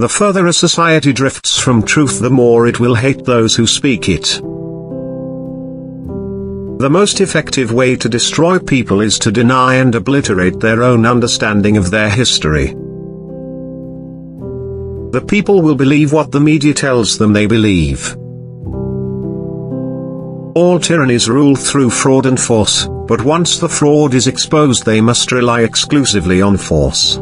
The further a society drifts from truth, the more it will hate those who speak it. The most effective way to destroy people is to deny and obliterate their own understanding of their history. The people will believe what the media tells them they believe. All tyrannies rule through fraud and force, but once the fraud is exposed, they must rely exclusively on force.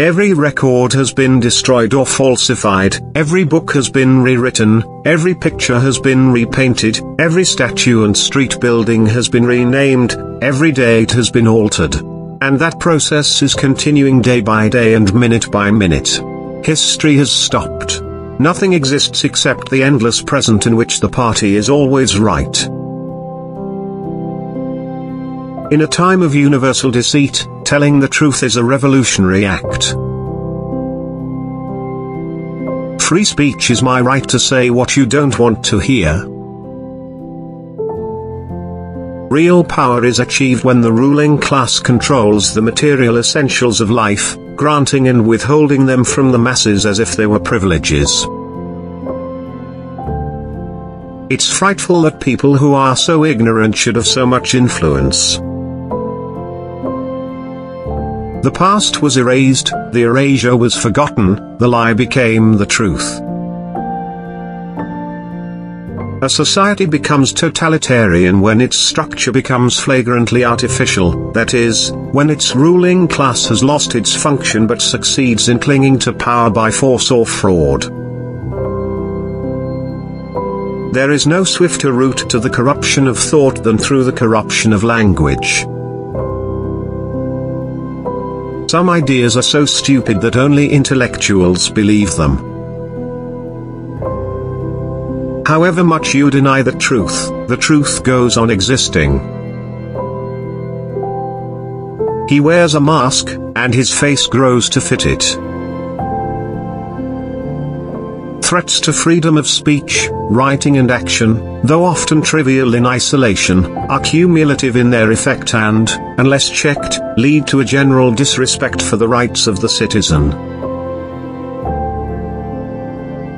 Every record has been destroyed or falsified, every book has been rewritten, every picture has been repainted, every statue and street building has been renamed, every date has been altered. And that process is continuing day by day and minute by minute. History has stopped. Nothing exists except the endless present in which the party is always right. In a time of universal deceit, telling the truth is a revolutionary act. Free speech is my right to say what you don't want to hear. Real power is achieved when the ruling class controls the material essentials of life, granting and withholding them from the masses as if they were privileges. It's frightful that people who are so ignorant should have so much influence. The past was erased, the erasure was forgotten, the lie became the truth. A society becomes totalitarian when its structure becomes flagrantly artificial, that is, when its ruling class has lost its function but succeeds in clinging to power by force or fraud. There is no swifter route to the corruption of thought than through the corruption of language. Some ideas are so stupid that only intellectuals believe them. However much you deny the truth goes on existing. He wears a mask, and his face grows to fit it. Threats to freedom of speech, writing and action, though often trivial in isolation, are cumulative in their effect and, unless checked, lead to a general disrespect for the rights of the citizen.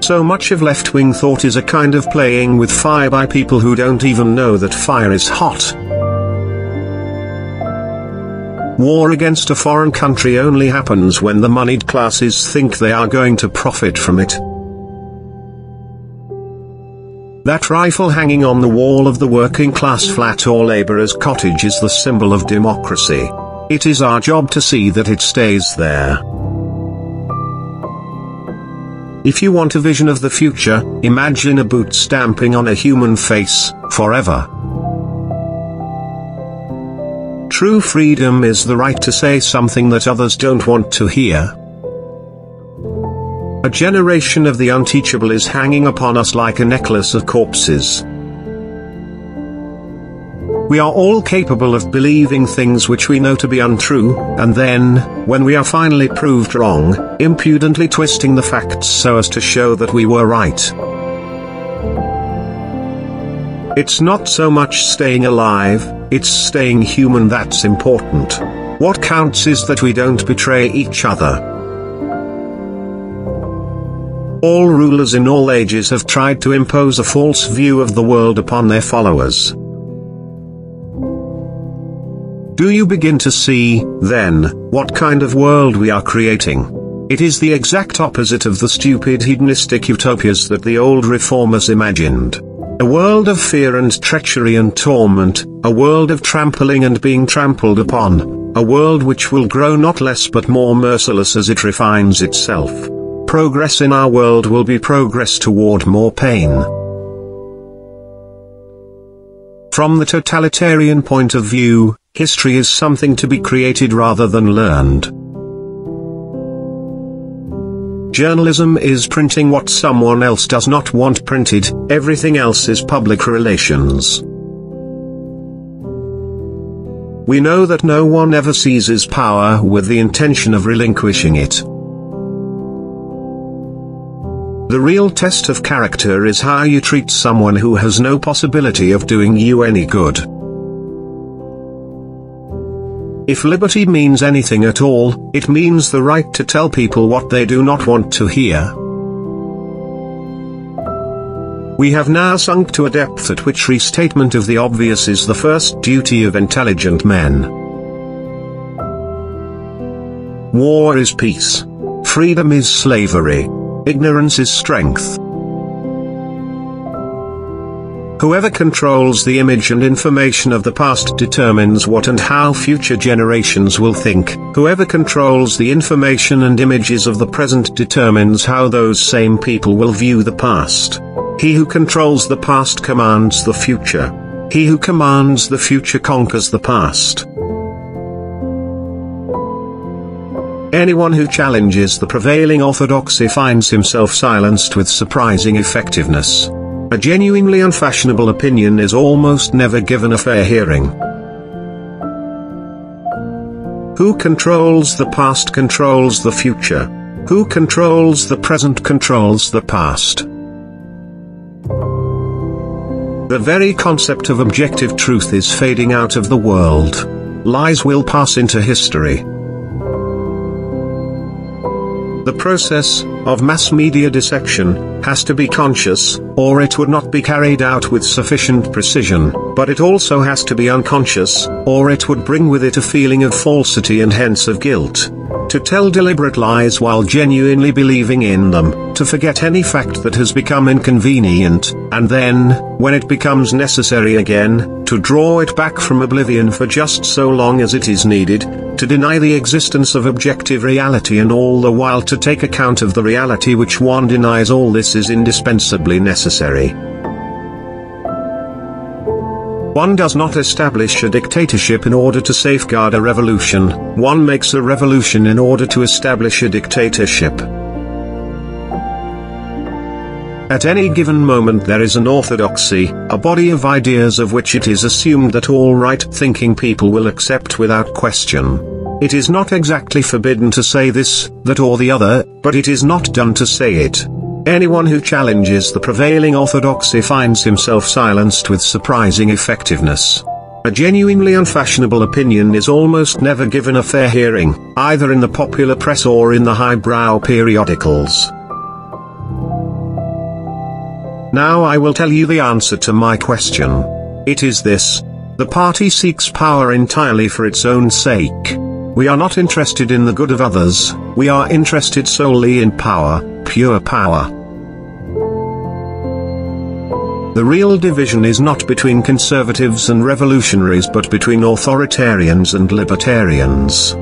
So much of left-wing thought is a kind of playing with fire by people who don't even know that fire is hot. War against a foreign country only happens when the moneyed classes think they are going to profit from it. That rifle hanging on the wall of the working class flat or laborer's cottage is the symbol of democracy. It is our job to see that it stays there. If you want a vision of the future, imagine a boot stamping on a human face, forever. True freedom is the right to say something that others don't want to hear. A generation of the unteachable is hanging upon us like a necklace of corpses. We are all capable of believing things which we know to be untrue, and then, when we are finally proved wrong, impudently twisting the facts so as to show that we were right. It's not so much staying alive, it's staying human that's important. What counts is that we don't betray each other. All rulers in all ages have tried to impose a false view of the world upon their followers. Do you begin to see, then, what kind of world we are creating? It is the exact opposite of the stupid hedonistic utopias that the old reformers imagined. A world of fear and treachery and torment, a world of trampling and being trampled upon, a world which will grow not less but more merciless as it refines itself. Progress in our world will be progress toward more pain. From the totalitarian point of view, history is something to be created rather than learned. Journalism is printing what someone else does not want printed, everything else is public relations. We know that no one ever seizes power with the intention of relinquishing it. The real test of character is how you treat someone who has no possibility of doing you any good. If liberty means anything at all, it means the right to tell people what they do not want to hear. We have now sunk to a depth at which restatement of the obvious is the first duty of intelligent men. War is peace. Freedom is slavery. Ignorance is strength. Whoever controls the image and information of the past determines what and how future generations will think. Whoever controls the information and images of the present determines how those same people will view the past. He who controls the past commands the future. He who commands the future conquers the past. Anyone who challenges the prevailing orthodoxy finds himself silenced with surprising effectiveness. A genuinely unfashionable opinion is almost never given a fair hearing. Who controls the past controls the future. Who controls the present controls the past. The very concept of objective truth is fading out of the world. Lies will pass into history. The process of mass media deception has to be conscious, or it would not be carried out with sufficient precision, but it also has to be unconscious, or it would bring with it a feeling of falsity and hence of guilt. To tell deliberate lies while genuinely believing in them, to forget any fact that has become inconvenient, and then, when it becomes necessary again, to draw it back from oblivion for just so long as it is needed, to deny the existence of objective reality and all the while to take account of the reality which one denies, all this is indispensably necessary. One does not establish a dictatorship in order to safeguard a revolution, one makes a revolution in order to establish a dictatorship. At any given moment there is an orthodoxy, a body of ideas of which it is assumed that all right-thinking people will accept without question. It is not exactly forbidden to say this, that or the other, but it is not done to say it. Anyone who challenges the prevailing orthodoxy finds himself silenced with surprising effectiveness. A genuinely unfashionable opinion is almost never given a fair hearing, either in the popular press or in the highbrow periodicals. Now I will tell you the answer to my question. It is this. The party seeks power entirely for its own sake. We are not interested in the good of others, we are interested solely in power, pure power. The real division is not between conservatives and revolutionaries but between authoritarians and libertarians.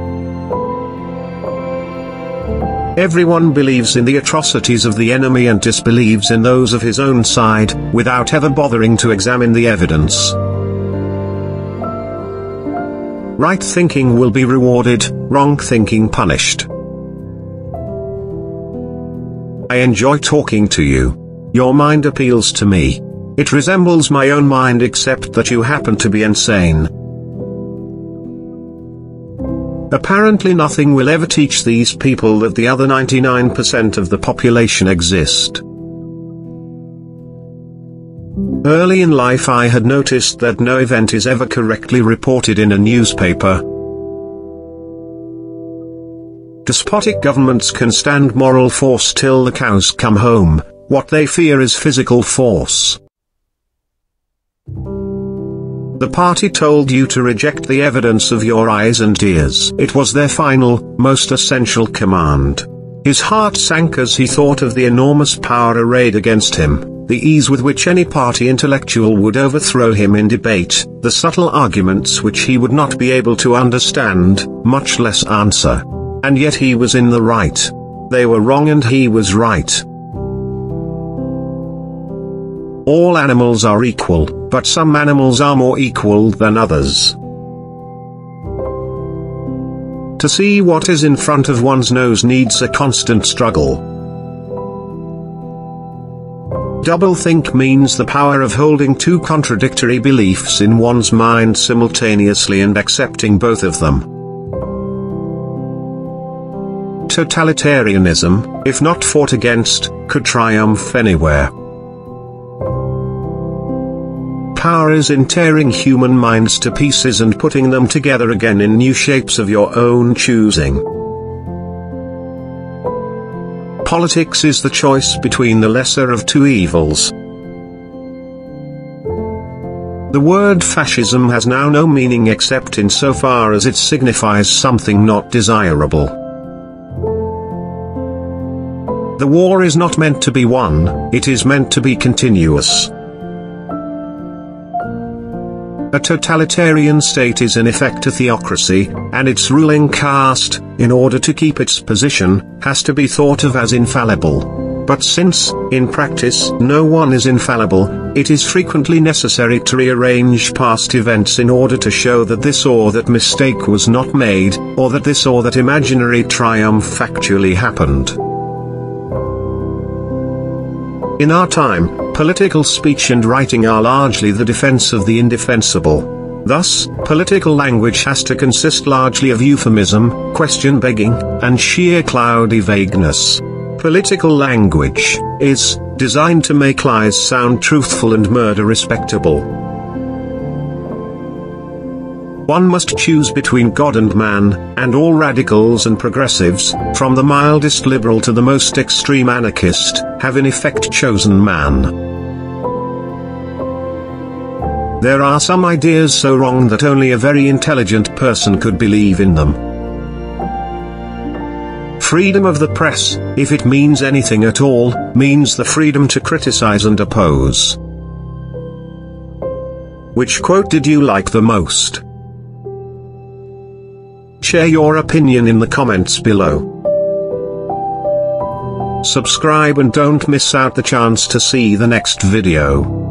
Everyone believes in the atrocities of the enemy and disbelieves in those of his own side, without ever bothering to examine the evidence. Right thinking will be rewarded, wrong thinking punished. I enjoy talking to you. Your mind appeals to me. It resembles my own mind except that you happen to be insane. Apparently nothing will ever teach these people that the other 99% of the population exist. Early in life I had noticed that no event is ever correctly reported in a newspaper. Despotic governments can stand moral force till the cows come home, what they fear is physical force. The party told you to reject the evidence of your eyes and ears. It was their final, most essential command. His heart sank as he thought of the enormous power arrayed against him, the ease with which any party intellectual would overthrow him in debate, the subtle arguments which he would not be able to understand, much less answer. And yet he was in the right. They were wrong and he was right. All animals are equal, but some animals are more equal than others. To see what is in front of one's nose needs a constant struggle. Doublethink means the power of holding two contradictory beliefs in one's mind simultaneously and accepting both of them. Totalitarianism, if not fought against, could triumph anywhere. power is in tearing human minds to pieces and putting them together again in new shapes of your own choosing. Politics is the choice between the lesser of two evils. The word fascism has now no meaning except insofar as it signifies something not desirable. The war is not meant to be won, it is meant to be continuous. A totalitarian state is in effect a theocracy, and its ruling caste, in order to keep its position, has to be thought of as infallible. But since, in practice, no one is infallible, it is frequently necessary to rearrange past events in order to show that this or that mistake was not made, or that this or that imaginary triumph factually happened. In our time, political speech and writing are largely the defense of the indefensible. Thus, political language has to consist largely of euphemism, question begging, and sheer cloudy vagueness. Political language is designed to make lies sound truthful and murder respectable. One must choose between God and man, and all radicals and progressives, from the mildest liberal to the most extreme anarchist, have in effect chosen man. There are some ideas so wrong that only a very intelligent person could believe in them. Freedom of the press, if it means anything at all, means the freedom to criticize and oppose. Which quote did you like the most? Share your opinion in the comments below. Subscribe and don't miss out the chance to see the next video.